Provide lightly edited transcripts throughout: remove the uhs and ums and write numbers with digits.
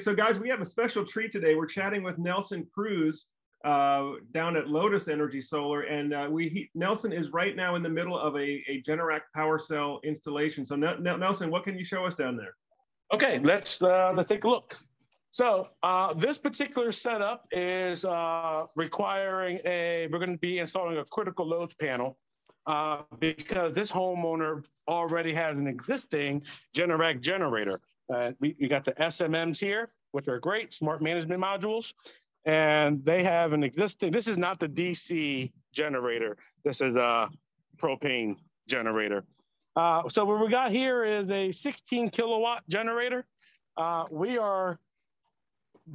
So guys, we have a special treat today. We're chatting with Nelson Cruz down at Lotus Energy Solar, and Nelson is right now in the middle of a Generac power cell installation. So Nelson, what can you show us down there? Okay, let's take a look. So this particular setup is we're going to be installing a critical load panel because this homeowner already has an existing Generac generator. We got the SMMs here, which are great, smart management modules. And they have an existing, this is not the DC generator. This is a propane generator. So what we got here is a 16 kilowatt generator. We are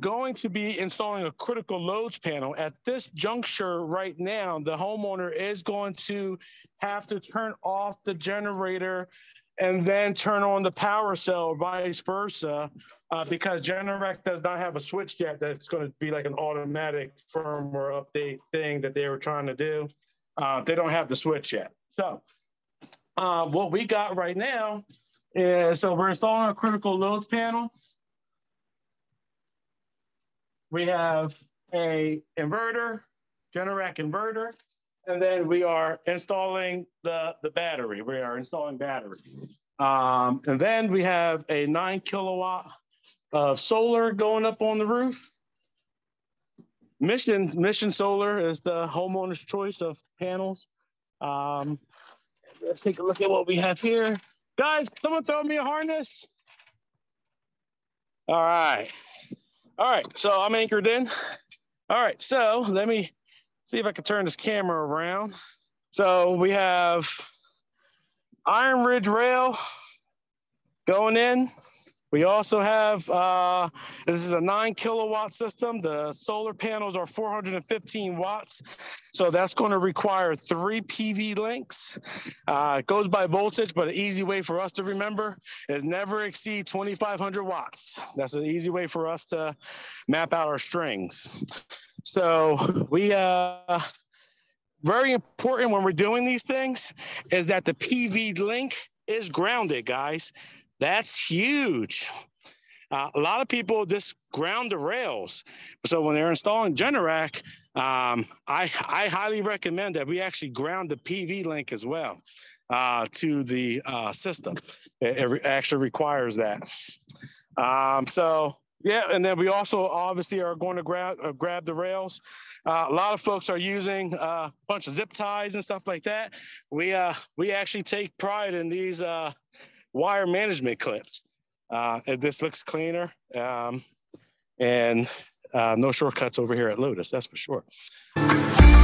going to be installing a critical loads panel. At this juncture right now, the homeowner is going to have to turn off the generator and then turn on the power cell, vice versa, because Generac does not have a switch yet that's going to be like an automatic firmware update thing that they were trying to do. They don't have the switch yet. So what we got right now is, so we're installing a critical loads panel. We have a inverter, Generac inverter. And then we are installing the battery. We are installing battery. And then we have a 9 kilowatt of solar going up on the roof. Mission Solar is the homeowner's choice of panels. Let's take a look at what we have here. Guys, someone throw me a harness. All right. All right, so I'm anchored in. All right, so let me see if I can turn this camera around. So we have Iron Ridge Rail going in. We also have, this is a 9 kilowatt system. The solar panels are 415 watts. So that's going to require 3 PV links. It goes by voltage, but an easy way for us to remember is never exceed 2,500 watts. That's an easy way for us to map out our strings. So we, very important when we're doing these things is that the PV link is grounded, guys. That's huge. A lot of people just ground the rails. So when they're installing Generac, I highly recommend that we actually ground the PV link as well to the system. It actually requires that. So yeah, and then we also obviously are going to grab the rails. A lot of folks are using a bunch of zip ties and stuff like that. We actually take pride in these wire management clips. This looks cleaner and no shortcuts over here at Lotus, that's for sure.